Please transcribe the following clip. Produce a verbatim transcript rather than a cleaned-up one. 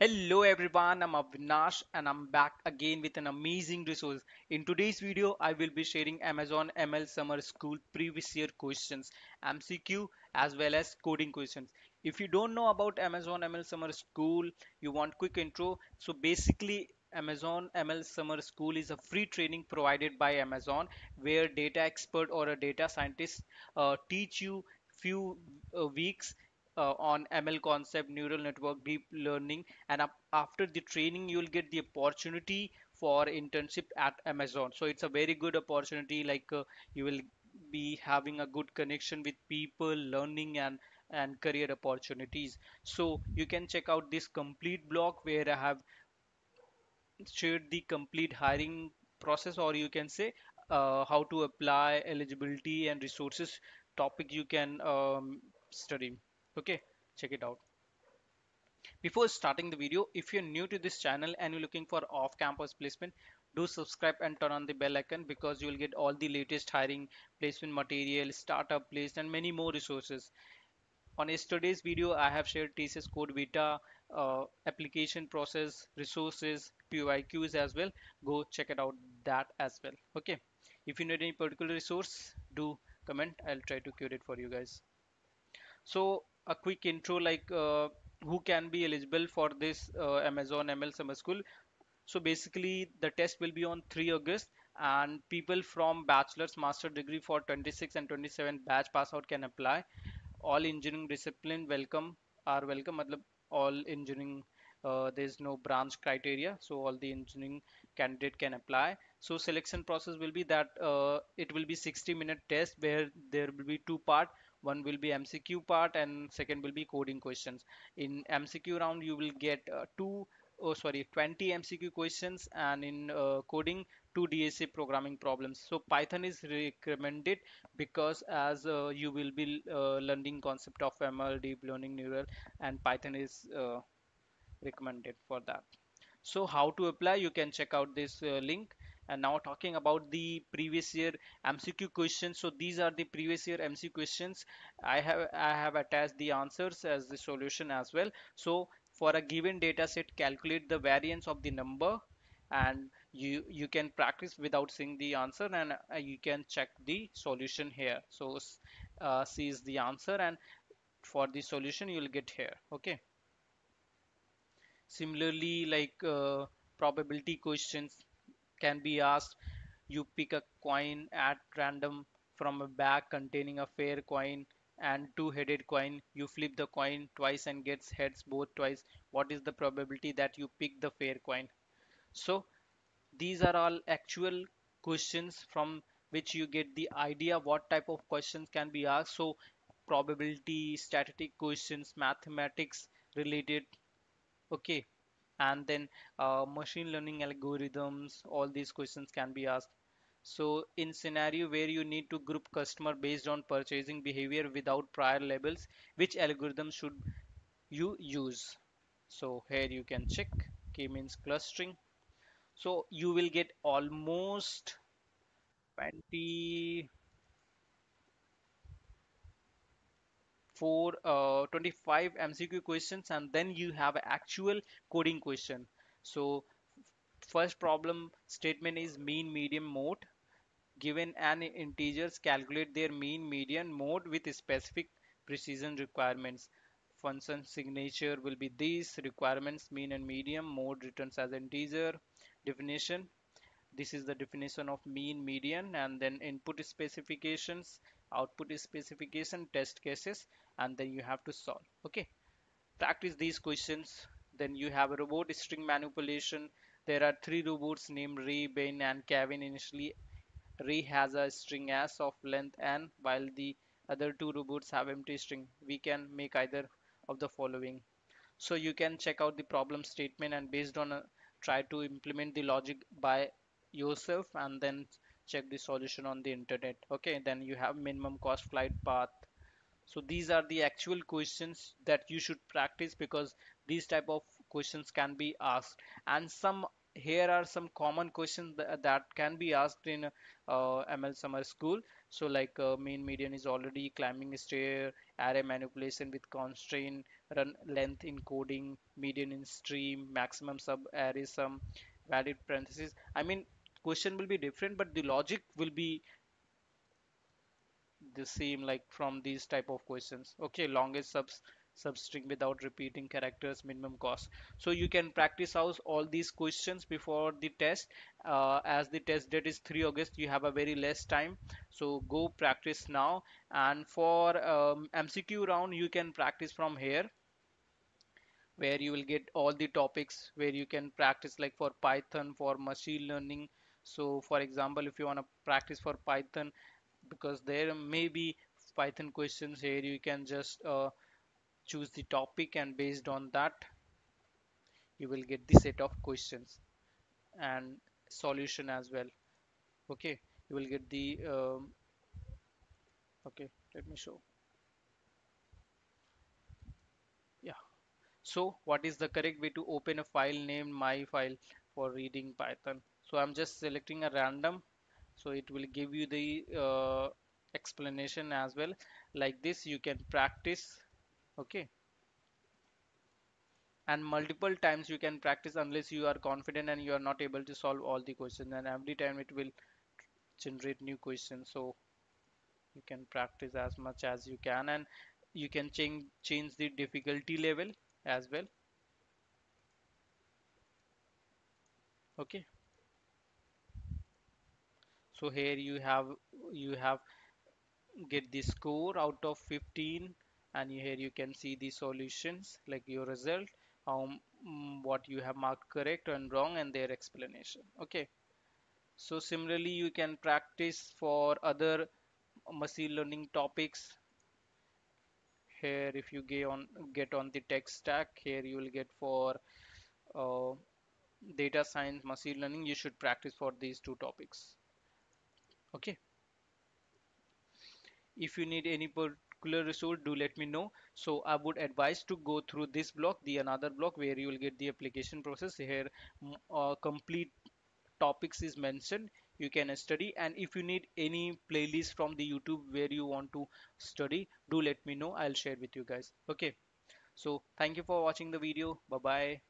Hello everyone, I'm Avinash and I'm back again with an amazing resource. In today's video, I will be sharing Amazon M L Summer School previous year questions, M C Q as well as coding questions. If you don't know about Amazon M L Summer School, you want quick intro. So basically, Amazon M L Summer School is a free training provided by Amazon where data expert or a data scientist uh, teach you few uh, weeks Uh, on M L concept, neural network, deep learning, and up after the training you will get the opportunity for internship at Amazon. So it's a very good opportunity, like uh, you will be having a good connection with people, learning and and career opportunities. So you can check out this complete blog where I have shared the complete hiring process, or you can say uh, how to apply, eligibility and resources, topic you can um, study. Okay, check it out. Before starting the video, if you're new to this channel and you're looking for off-campus placement, do subscribe and turn on the bell icon, because you will get all the latest hiring, placement material, startup place, and many more resources. On yesterday's video, I have shared T C S Code Vita uh, application process, resources, P O I Qs as well. Go check it out that as well. Okay, if you need any particular resource, do comment. I'll try to curate for you guys. So a quick intro, like uh, who can be eligible for this uh, Amazon M L Summer School. So basically the test will be on three August, and people from bachelor's, master degree for twenty-six and twenty-seven batch pass out can apply. All engineering discipline welcome are welcome. Matlab all engineering, uh, there is no branch criteria, so all the engineering candidate can apply. So selection process will be that uh, it will be sixty minute test where there will be two part. One will be M C Q part and second will be coding questions. In M C Q round you will get uh, two, oh sorry, twenty M C Q questions, and in uh, coding two D S A programming problems. So Python is recommended because as uh, you will be uh, learning concept of M L, deep learning, neural, and Python is uh, recommended for that. So how to apply? You can check out this uh, link. And now talking about the previous year M C Q questions. So these are the previous year M C Q questions. I have I have attached the answers as the solution as well. So for a given data set, calculate the variance of the number, and you you can practice without seeing the answer, and you can check the solution here. So uh, C is the answer, and for the solution you will get here. Okay. Similarly, like uh, probability questions can be asked. You pick a coin at random from a bag containing a fair coin and two-headed coin. You flip the coin twice and gets heads both twice. What is the probability that you pick the fair coin? So these are all actual questions from which you get the idea what type of questions can be asked. So probability, statistic questions, mathematics related, okay, and then uh, machine learning algorithms, all these questions can be asked. So in scenario where you need to group customer based on purchasing behavior without prior labels, which algorithm should you use? So here you can check K-means clustering. So you will get almost twenty-four, twenty-five M C Q questions, and then you have actual coding question. So first problem statement is mean, median, mode. Given n integers, calculate their mean, median, mode with specific precision requirements. Function signature will be these requirements: mean and median, mode returns as integer. Definition, this is the definition of mean, median, and then input specifications, output specification, test cases, and then you have to solve. Okay, practice these questions. Then you have a robot string manipulation. There are three robots named Re, Ben and Kevin. Initially Re has a string s of length n, while the other two robots have empty string. We can make either of the following. So you can check out the problem statement and based on a, try to implement the logic by yourself, and then check the solution on the internet. Okay, then you have minimum cost, flight path. So these are the actual questions that you should practice, because these type of questions can be asked. And some here are some common questions th that can be asked in uh, M L Summer School. So like uh, mean median is already, climbing stair, array manipulation with constraint, run length encoding, median in stream, maximum sub array sum, valid parentheses. I mean, question will be different, but the logic will be the same like from these type of questions. Okay, longest subs substring without repeating characters, minimum cost. So you can practice out all these questions before the test. Uh, as the test date is three August, you have a very less time, so go practice now. And for um, M C Q round, you can practice from here, where you will get all the topics where you can practice, like for Python, for machine learning. So for example, if you want to practice for Python, because there may be Python questions here, you can just uh, choose the topic, and based on that you will get the set of questions and solution as well. Okay, you will get the um, okay, let me show. Yeah, so what is the correct way to open a file named my file for reading Python? So I'm just selecting a random, so it will give you the uh, explanation as well. Like this you can practice. Okay, and multiple times you can practice unless you are confident and you are not able to solve all the questions, and every time it will generate new questions. So you can practice as much as you can, and you can change change the difficulty level as well. Okay, so here you have you have get the score out of fifteen, and here you can see the solutions, like your result, how um, what you have marked correct and wrong, and their explanation. Okay, so similarly you can practice for other machine learning topics. Here if you get on get on the tech stack, here you will get for uh, data science, machine learning, you should practice for these two topics. Okay, if you need any resource, do let me know. So I would advise to go through this block, the another block where you will get the application process. Here uh, complete topics is mentioned, you can study. And if you need any playlist from the YouTube where you want to study, do let me know, I'll share with you guys. Okay, so thank you for watching the video. Bye bye.